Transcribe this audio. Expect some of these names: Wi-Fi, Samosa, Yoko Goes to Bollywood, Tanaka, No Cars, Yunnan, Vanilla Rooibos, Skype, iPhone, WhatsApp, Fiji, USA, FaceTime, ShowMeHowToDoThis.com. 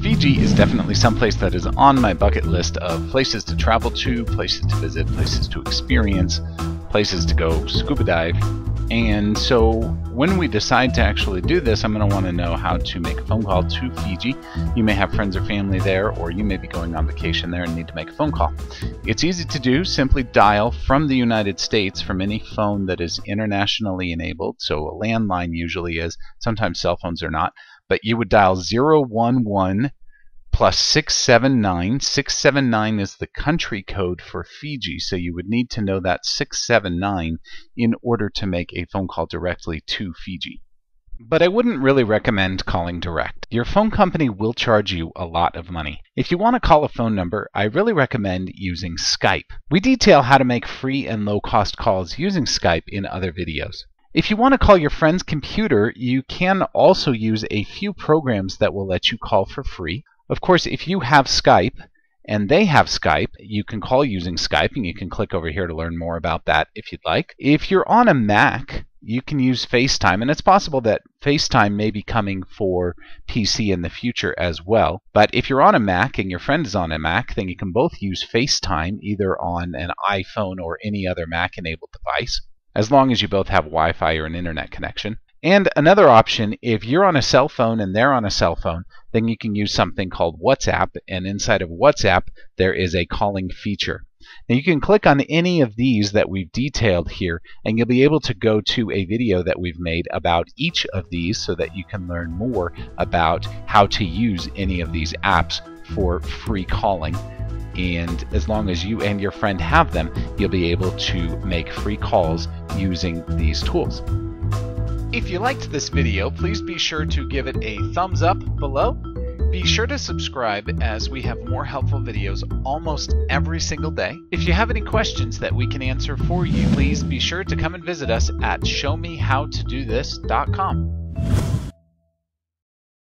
Fiji is definitely someplace that is on my bucket list of places to travel to, places to visit, places to experience, places to go scuba dive. And so when we decide to actually do this, I'm going to want to know how to make a phone call to Fiji. You may have friends or family there, or you may be going on vacation there and need to make a phone call. It's easy to do. Simply dial from the United States from any phone that is internationally enabled. So a landline usually is. Sometimes cell phones are not. But you would dial 011 plus 679. 679 is the country code for Fiji, so you would need to know that 679 in order to make a phone call directly to Fiji. But I wouldn't really recommend calling direct. Your phone company will charge you a lot of money. If you want to call a phone number, I really recommend using Skype. We detail how to make free and low-cost calls using Skype in other videos. If you want to call your friend's computer, you can also use a few programs that will let you call for free. Of course, if you have Skype and they have Skype, you can call using Skype, and you can click over here to learn more about that if you'd like. If you're on a Mac, you can use FaceTime, and it's possible that FaceTime may be coming for PC in the future as well. But if you're on a Mac and your friend is on a Mac, then you can both use FaceTime either on an iPhone or any other Mac-enabled device, as long as you both have Wi-Fi or an internet connection. And another option, if you're on a cell phone and they're on a cell phone, then you can use something called WhatsApp, and inside of WhatsApp there is a calling feature. Now you can click on any of these that we've detailed here, and you'll be able to go to a video that we've made about each of these so that you can learn more about how to use any of these apps for free calling. And as long as you and your friend have them, you'll be able to make free calls using these tools. If you liked this video, please be sure to give it a thumbs up below. Be sure to subscribe, as we have more helpful videos almost every single day. If you have any questions that we can answer for you, please be sure to come and visit us at ShowMeHowToDoThis.com.